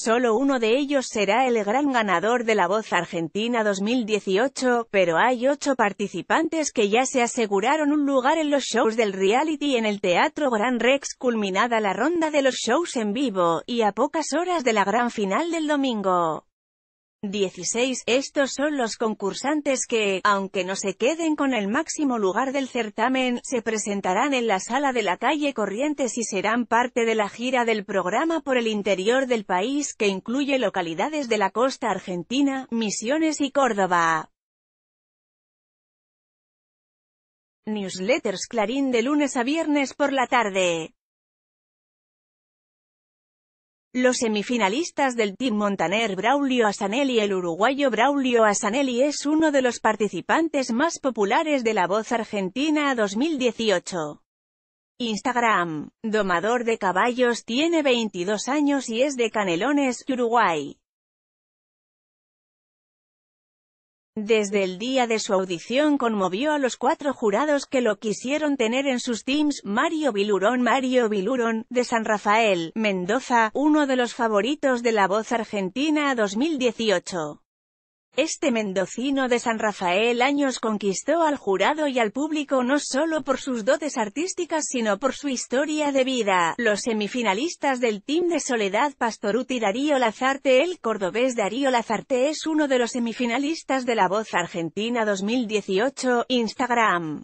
solo uno de ellos será el gran ganador de La Voz Argentina 2018, pero hay 8 participantes que ya se aseguraron un lugar en los shows del reality en el Teatro Gran Rex, culminada la ronda de los shows en vivo, y a pocas horas de la gran final del domingo 16. Estos son los concursantes que, aunque no se queden con el máximo lugar del certamen, se presentarán en la sala de la calle Corrientes y serán parte de la gira del programa por el interior del país, que incluye localidades de la costa argentina, Misiones y Córdoba. Newsletters Clarín de lunes a viernes por la tarde. Los semifinalistas del Team Montaner. Braulio Asanelli. El uruguayo Braulio Asanelli es uno de los participantes más populares de La Voz Argentina 2018. Instagram. Domador de caballos, tiene 22 años y es de Canelones, Uruguay. Desde el día de su audición conmovió a los 4 jurados que lo quisieron tener en sus teams. Mario Bilurón, de San Rafael, Mendoza, uno de los favoritos de La Voz Argentina 2018. Este mendocino de San Rafael años conquistó al jurado y al público no solo por sus dotes artísticas sino por su historia de vida. Los semifinalistas del team de Soledad Pastoruti. Y Darío Lazarte. El cordobés Darío Lazarte es uno de los semifinalistas de La Voz Argentina 2018, Instagram.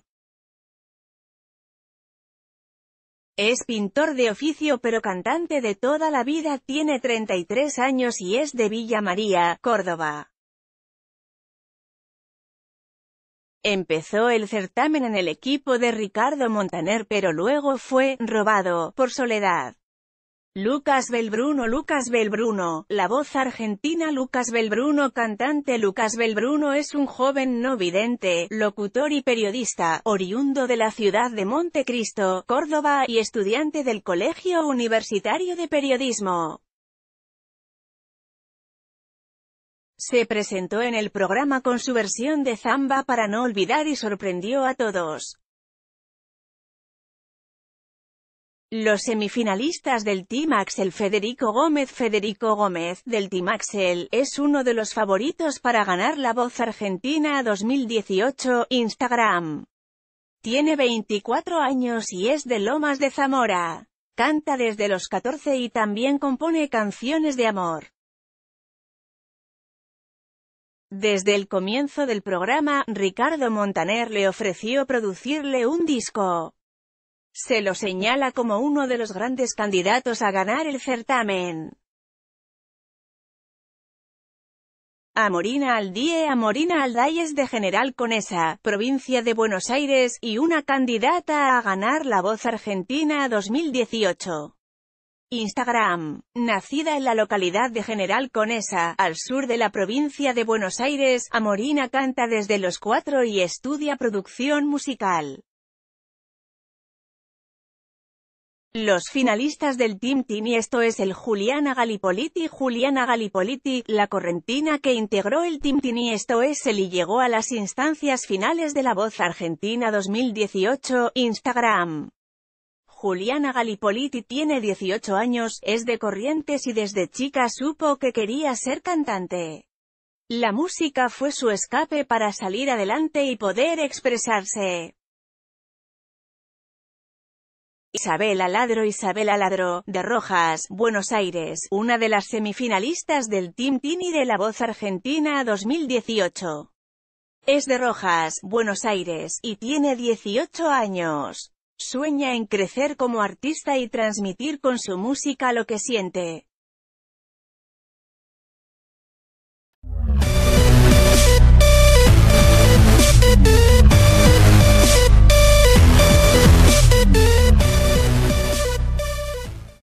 Es pintor de oficio pero cantante de toda la vida, tiene 33 años y es de Villa María, Córdoba. Empezó el certamen en el equipo de Ricardo Montaner, pero luego fue robado por Soledad. Lucas Belbruno, La Voz Argentina. Lucas Belbruno, cantante. Lucas Belbruno es un joven no vidente, locutor y periodista, oriundo de la ciudad de Montecristo, Córdoba, y estudiante del Colegio Universitario de Periodismo. Se presentó en el programa con su versión de Zamba para no olvidar y sorprendió a todos. Los semifinalistas del Team Axel. Federico Gómez, del Team Axel, es uno de los favoritos para ganar La Voz Argentina 2018, Instagram. Tiene 24 años y es de Lomas de Zamora. Canta desde los 14 y también compone canciones de amor. Desde el comienzo del programa, Ricardo Montaner le ofreció producirle un disco. Se lo señala como uno de los grandes candidatos a ganar el certamen. Amorina Aldíe. Amorina Aldíe es de General Conesa, provincia de Buenos Aires, y una candidata a ganar La Voz Argentina 2018. Instagram. Nacida en la localidad de General Conesa, al sur de la provincia de Buenos Aires, Amorina canta desde los 4 y estudia producción musical. Los finalistas del Team Tini. Esto es el Juliana Gallipoliti, la correntina que integró el Team Tini. Esto es él y llegó a las instancias finales de La Voz Argentina 2018, Instagram. Juliana Gallipoliti tiene 18 años, es de Corrientes y desde chica supo que quería ser cantante. La música fue su escape para salir adelante y poder expresarse. Isabel Aladro, de Rojas, Buenos Aires, una de las semifinalistas del Team Tini de La Voz Argentina 2018. Es de Rojas, Buenos Aires, y tiene 18 años. Sueña en crecer como artista y transmitir con su música lo que siente.